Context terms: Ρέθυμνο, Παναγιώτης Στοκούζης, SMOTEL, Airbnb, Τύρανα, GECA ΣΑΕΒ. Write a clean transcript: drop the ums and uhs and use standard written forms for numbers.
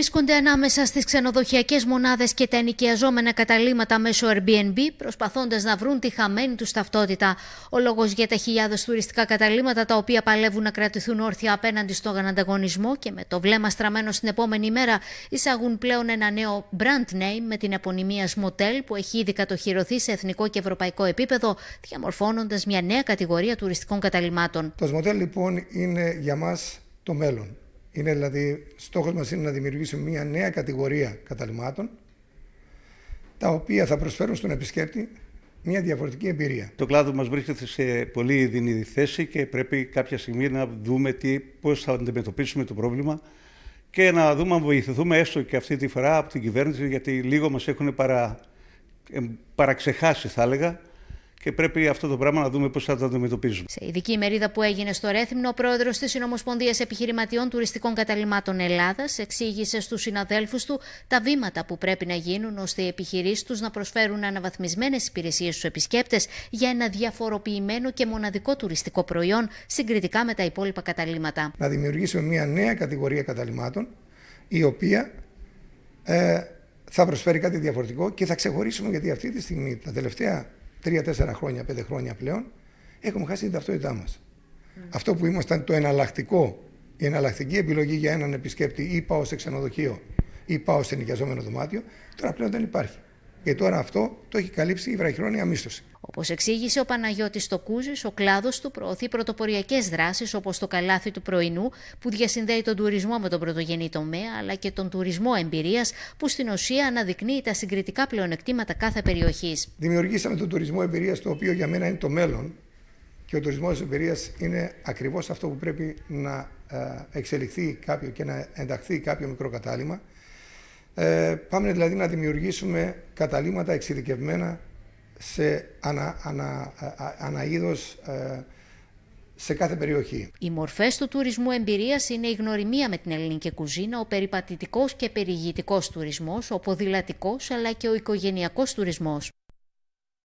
βρίσκονται ανάμεσα στις ξενοδοχειακές μονάδες και τα ενοικιαζόμενα καταλύματα μέσω Airbnb, προσπαθώντας να βρουν τη χαμένη τους ταυτότητα. Ο λόγος για τα χιλιάδες τουριστικά καταλύματα, τα οποία παλεύουν να κρατηθούν όρθια απέναντι στον ανταγωνισμό και με το βλέμμα στραμμένο στην επόμενη μέρα, εισάγουν πλέον ένα νέο brand name με την επωνυμία SMOTEL, που έχει ήδη κατοχυρωθεί σε εθνικό και ευρωπαϊκό επίπεδο, διαμορφώνοντας μια νέα κατηγορία τουριστικών καταλυμάτων. Το SMOTEL, λοιπόν, είναι για μας το μέλλον. Είναι δηλαδή, στόχος μας είναι να δημιουργήσουμε μια νέα κατηγορία καταλυμάτων, τα οποία θα προσφέρουν στον επισκέπτη μια διαφορετική εμπειρία. Το κλάδο μας βρίσκεται σε πολύ δινή θέση και πρέπει κάποια στιγμή να δούμε πώς θα αντιμετωπίσουμε το πρόβλημα και να δούμε αν βοηθηθούμε έστω και αυτή τη φορά από την κυβέρνηση, γιατί λίγο μας έχουν παραξεχάσει, θα έλεγα. Και πρέπει αυτό το πράγμα να δούμε πώς θα το αντιμετωπίζουμε. Σε ειδική ημερίδα που έγινε στο Ρέθυμνο, ο πρόεδρος της Συνομοσπονδίας Επιχειρηματιών Τουριστικών Καταλυμάτων Ελλάδας εξήγησε στους συναδέλφους του τα βήματα που πρέπει να γίνουν ώστε οι επιχειρήσεις τους να προσφέρουν αναβαθμισμένες υπηρεσίες στους επισκέπτες για ένα διαφοροποιημένο και μοναδικό τουριστικό προϊόν συγκριτικά με τα υπόλοιπα καταλύματα. Να δημιουργήσουμε μια νέα κατηγορία καταλυμάτων, η οποία θα προσφέρει κάτι διαφορετικό, και θα ξεχωρίσουμε, γιατί αυτή τη στιγμή, τα τελευταία 3-4 χρόνια, 5 χρόνια πλέον, έχουμε χάσει την ταυτότητά μας. Αυτό που ήμασταν το εναλλακτικό, η εναλλακτική επιλογή για έναν επισκέπτη, ή πάω σε ξενοδοχείο ή πάω σε νοικιαζόμενο δωμάτιο, τώρα πλέον δεν υπάρχει. Και τώρα αυτό το έχει καλύψει η βραχυχρόνια μίσθωση. Όπως εξήγησε ο Παναγιώτης Στοκούζης, ο κλάδος του προωθεί πρωτοποριακές δράσεις όπως το καλάθι του πρωινού, που διασυνδέει τον τουρισμό με τον πρωτογενή τομέα, αλλά και τον τουρισμό εμπειρίας, που στην ουσία αναδεικνύει τα συγκριτικά πλεονεκτήματα κάθε περιοχής. Δημιουργήσαμε τον τουρισμό εμπειρίας, το οποίο για μένα είναι το μέλλον, και ο τουρισμός εμπειρίας είναι ακριβώς αυτό που πρέπει να εξελιχθεί κάποιο και να ενταχθεί κάποιο μικρό κατάλημα. Πάμε δηλαδή να δημιουργήσουμε καταλύματα εξειδικευμένα σε αναείδος σε κάθε περιοχή. Οι μορφές του τουρισμού εμπειρίας είναι η γνωριμία με την ελληνική κουζίνα, ο περιπατητικός και περιηγητικός τουρισμός, ο ποδηλατικός αλλά και ο οικογενειακός τουρισμός.